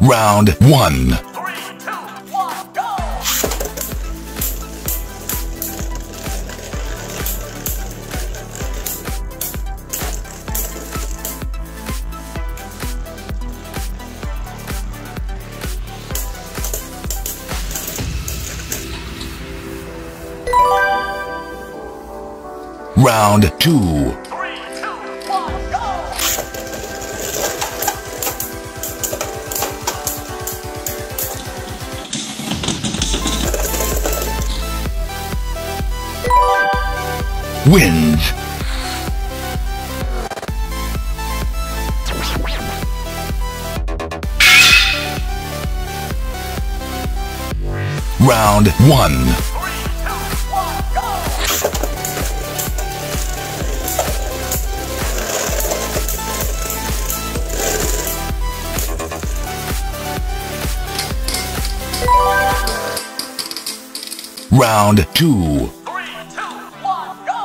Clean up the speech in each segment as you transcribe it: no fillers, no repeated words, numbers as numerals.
Round 1. 3, 2, 1, go! Round 2. Wind. Round 1. 3, 2, 1, go!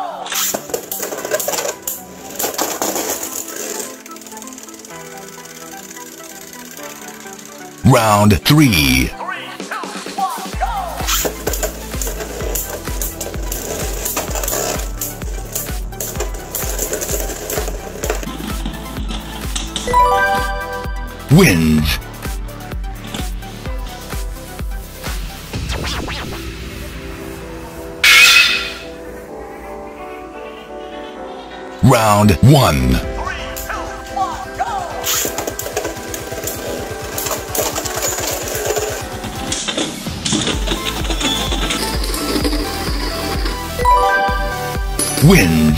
Round 2. Round 3. 3, 2, 1, go! Wind. Round 1. Wind.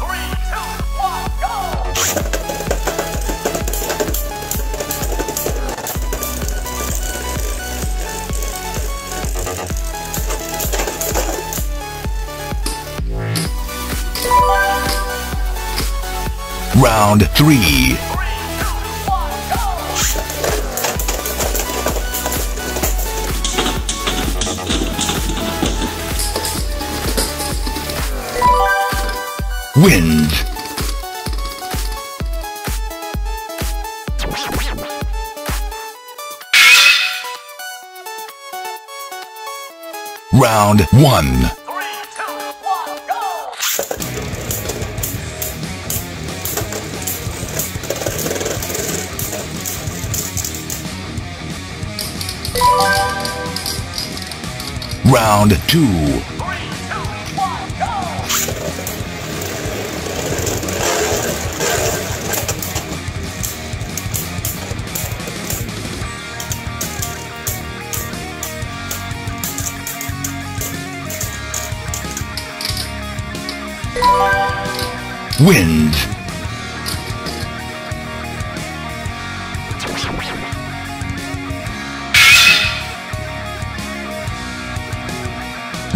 3, 2, 1, go! Wind. Round 1. 3, 2, 1, go! Round 2. 3, 2, 1, go! Round 3. 3, 2, 1, go! Wind.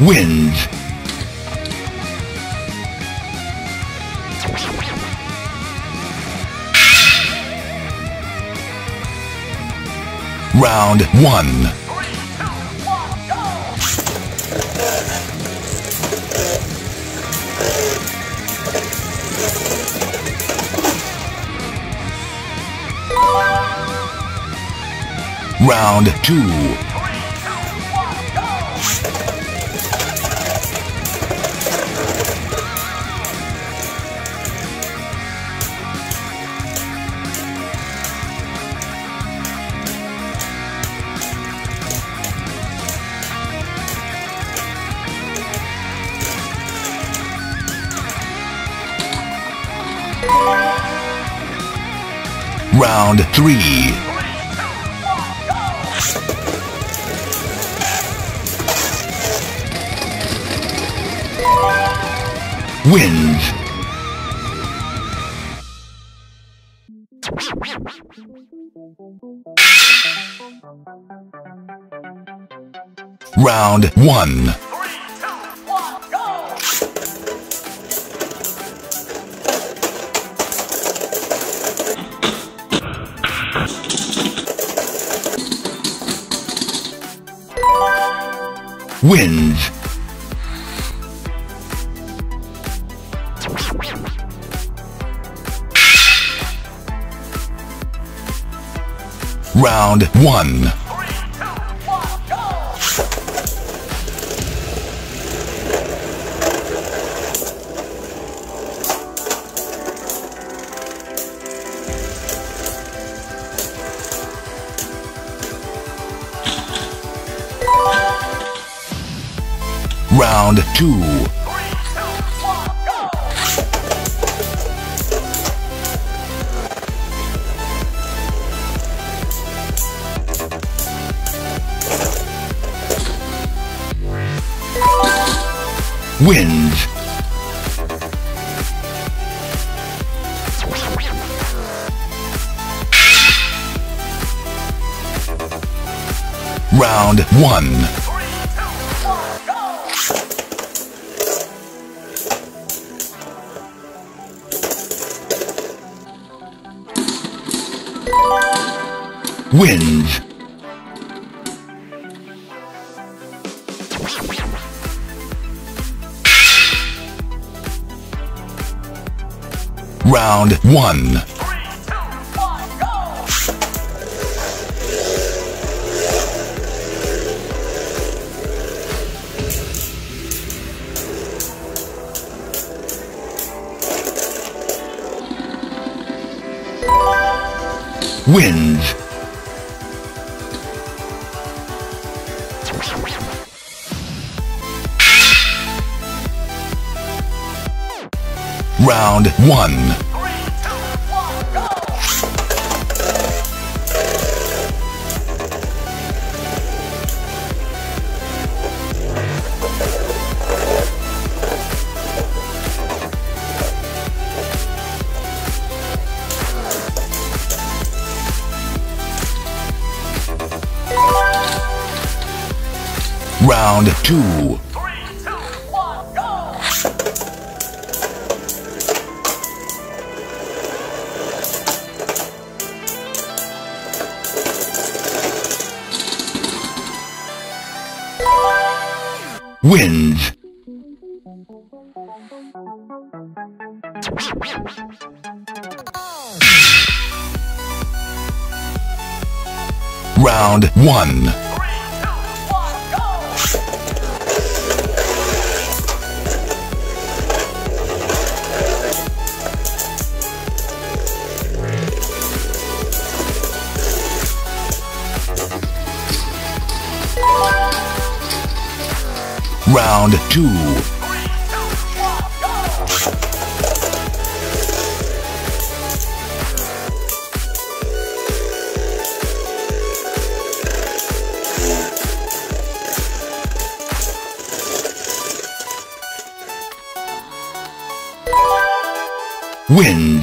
Wind. Round 1. Round 2. Round 3. Wins. Round 1. Wins. Round 1. 3, 2, 1, go. Round 2. Wins. Round 1. 3, 2, 1, go. Wins. Round 1. 3, 2, 1, go. Wins. Round 1. 2. 3, 2, 1, go. Wins. Round 1. 2. 3, 2, 1, go. Wins.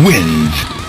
1, go! Wins.